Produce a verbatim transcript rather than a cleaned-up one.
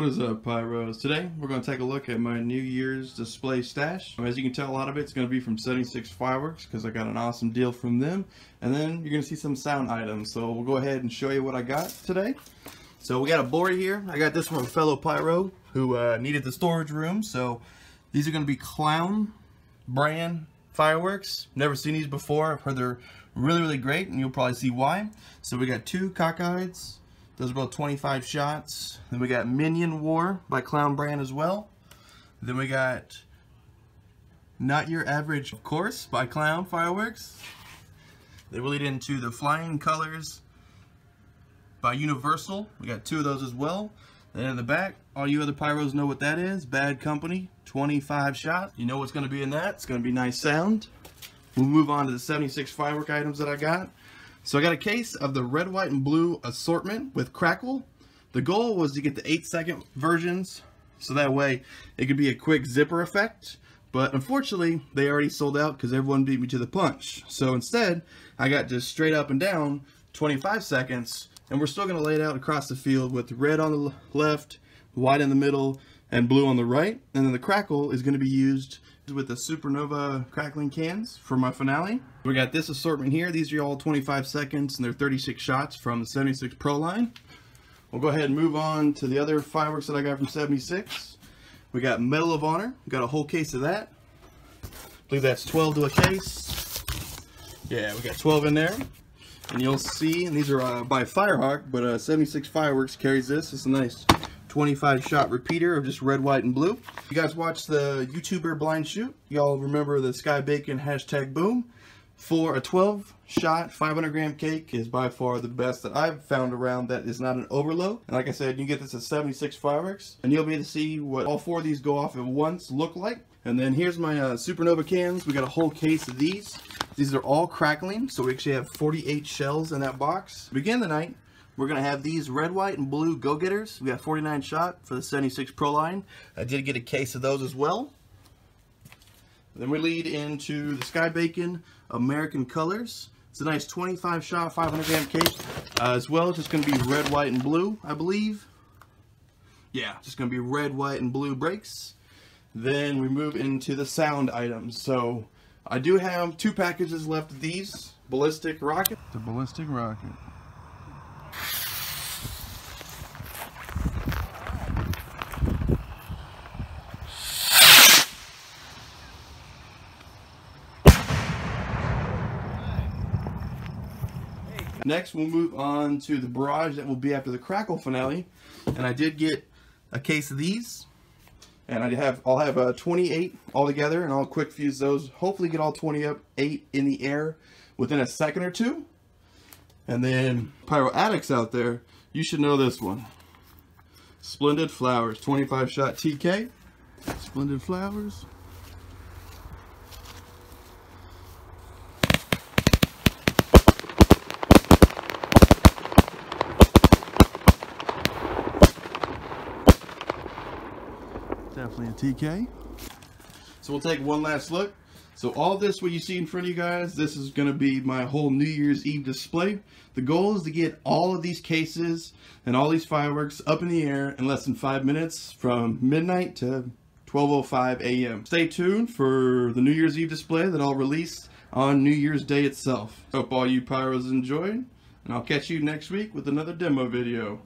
What is up, Pyros? Today we're going to take a look at my New Year's display stash. As you can tell, a lot of it's going to be from seventy-six Fireworks because I got an awesome deal from them, and then you're going to see some sound items. So we'll go ahead and show you what I got today. So we got a board here. I got this from a fellow Pyro who uh, needed the storage room. So these are going to be Clown brand fireworks. Never seen these before. I've heard they're really really great, and you'll probably see why. So we got two cockeyes. Those are about twenty-five shots. Then we got Minion War by Clown brand as well. Then we got Not Your Average, of course, by Clown Fireworks. They really did into the Flying Colors by Universal. We got two of those as well. Then in the back, all you other Pyros know what that is. Bad Company, twenty-five shots. You know what's going to be in that. It's going to be nice sound. We'll move on to the seventy-six firework items that I got. So I got a case of the red, white, and blue assortment with crackle. The goal was to get the eight second versions, so that way it could be a quick zipper effect. But unfortunately, they already sold out because everyone beat me to the punch. So instead, I got just straight up and down, twenty-five seconds, and we're still going to lay it out across the field with red on the left, white in the middle, and blue on the right. And then the crackle is going to be used with the Supernova crackling cans for my finale. We got this assortment here. These are all twenty-five seconds, and they're thirty-six shots from the seventy-six Pro line. We'll go ahead and move on to the other fireworks that I got from seventy-six. We got Medal of Honor. We got a whole case of that. I believe that's twelve to a case. Yeah, we got twelve in there. And you'll see, and these are uh, by Firehawk, but uh, seventy-six Fireworks carries this. It's a nice twenty-five shot repeater of just red, white, and blue. You guys watch the YouTuber blind shoot. Y'all remember the Sky Bacon hashtag boom. For a twelve shot five hundred gram cake is by far the best that I've found around that is not an overload. And like I said, you get this at seventy-six Fireworks, and you'll be able to see what all four of these go off at once look like. And then here's my uh, Supernova cans. We got a whole case of these. These are all crackling, so we actually have forty-eight shells in that box. To begin the night, we're going to have these red, white, and blue go-getters. We got forty-nine shot for the seventy-six Pro line. I did get a case of those as well. Then we lead into the Sky Bacon American Colors. It's a nice twenty-five shot, five hundred gram case. Uh, as well, it's just going to be red, white, and blue, I believe. Yeah, just going to be red, white, and blue breaks. Then we move into the sound items. So I do have two packages left of these. Ballistic Rocket. The Ballistic Rocket. Next, we'll move on to the barrage that will be after the crackle finale, and I did get a case of these, and I have I'll have uh, twenty-eight all together, and I'll quick fuse those. Hopefully, get all twenty up, eight in the air within a second or two. And then, Pyro addicts out there, you should know this one: Splendid Flowers, twenty-five shot T K. Splendid Flowers. Definitely a T K. So we'll take one last look. So all this, what you see in front of you guys, this is going to be my whole New Year's Eve display. The goal is to get all of these cases and all these fireworks up in the air in less than five minutes from midnight to twelve oh five A M Stay tuned for the New Year's Eve display that I'll release on New Year's Day itself. Hope all you Pyros enjoyed, and I'll catch you next week with another demo video.